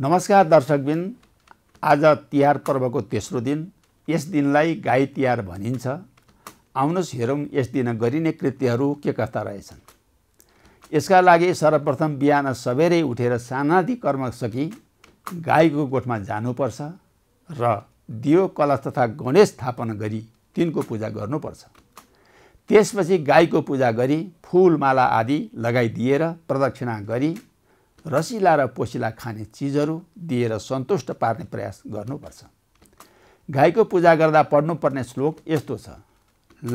नमस्कार दर्शकबिन, आज तिहार पर्वको तेस्रो दिन। यस दिनलाई गाई तिहार भनिन्छ। आउनुहोस् हेरौं यस दिन गरिने कृत्यहरू के कस्ता रहेछन्। यसका लागि सर्वप्रथम बिहान सबेरै उठेर सानादि कर्म सकि गाईको गोठमा जानुपर्छ र दियो कलश तथा गणेश स्थापना गरी तिनको पूजा गर्नुपर्छ। त्यसपछि गाईको पूजा गरी फूल माला आदि लगाइदिएर प्रदक्षिणा गरी रसिला र पोसिला खाने चीजहरू दिएर सन्तुष्ट पार्ने प्रयास गर्नुपर्छ। गाईको पूजा गर्दा पढ्नुपर्ने श्लोक यस्तो छ।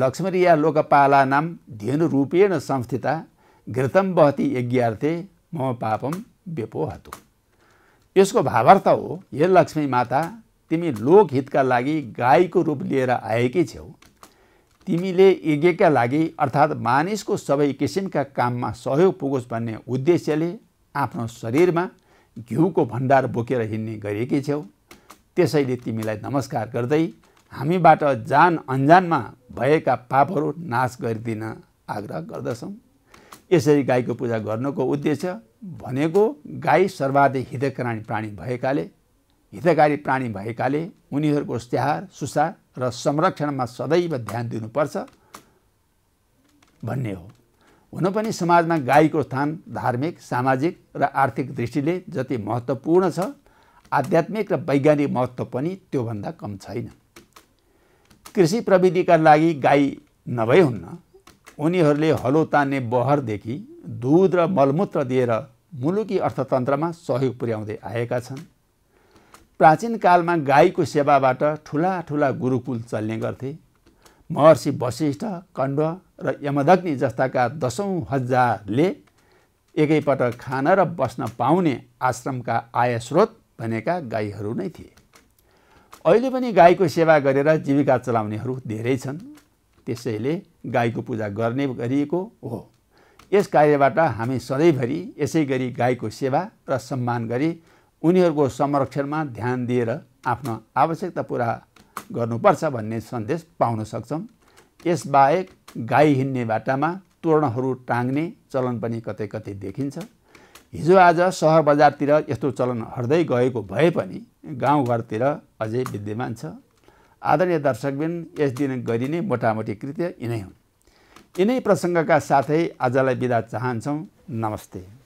लक्ष्मीरिया लोकपालानां धेनुरूपेण संस्थिता घृतं वहति यज्ञार्थे मम पापम व्यपोहतु। यसको भावार्थ हो, हे लक्ष्मी माता, तिमी लोकहितका लागि गाईको रूप लिएर आएकी छौ। तिमीले यज्ञका लागि अर्थात् मानिसको सबै किसिमका काममा सहयोग पुगोस् भन्ने उद्देश्यले आफ्नो शरीरमा घिउको भण्डार बोकेर हिँड्ने गरेकी छौ। त्यसैले तिमीलाई नमस्कार गर्दै हामीबाट जान अनजानमा भएका पापहरू नाश गरिदिन आग्रह गर्दछौँ। यसरी गाईको पूजा गर्नुको उद्देश्य भनेको गाई सर्वाधिक हितकारी प्राणी भएकाले उनीहरूको स्याहार सुसार र संरक्षणमा सदैव ध्यान दिनुपर्छ भन्ने हो। हुन पनि समाजमा गाईको स्थान धार्मिक, सामाजिक र आर्थिक दृष्टिले जति महत्त्वपूर्ण छ, आध्यात्मिक र वैज्ञानिक महत्त्व पनि त्योभन्दा कम छैन। कृषि प्रविधिका लागि गाई नभई हुन्न। उनीहरूले हलो तान्ने बहरदेखि दूध र मलमूत्र दिएर मुलुकी अर्थतन्त्रमा सहयोग पुर्याउँदै आएका छन्। प्राचीन कालमा गाईको सेवाबाट ठूला ठूला गुरुकुल चल्ने गर्थे। महर्षि वशिष्ठ, कण्व र यमदग्नि जस्ताका दशौं हजारले एकैपटक खान र बस्न पाउने आश्रमका आय स्रोत भनेका गाईहरू नै थिए। अहिले पनि गाईको सेवा गरेर जीविका चलाउनेहरू धेरै छन्। त्यसैले गाईको पूजा गर्ने गरिएको हो। यस कार्यबाट हामी सधैँभरि यसै गरी गाईको सेवा र सम्मान गरी उनीहरूको संरक्षणमा ध्यान दिएर आफ्नो आवश्यकता पूरा गर्नुपर्छ भन्ने सन्देश पाउन सक्छौँ। यसबाहेक गाई हिँड्ने बाटामा तोरणहरू टाँग्ने चलन पनि कतै कतै देखिन्छ। हिजो आज सहर बजारतिर यस्तो चलन हट्दै गएको भए पनि गाउँघरतिर अझै विद्यमान छ। आदरणीय दर्शकबिन, यस दिन गरिने मोटामोटी कृत्य यिनै हुन्। यिनै प्रसङ्गका साथै आजलाई बिदा चाहन्छौँ। नमस्ते।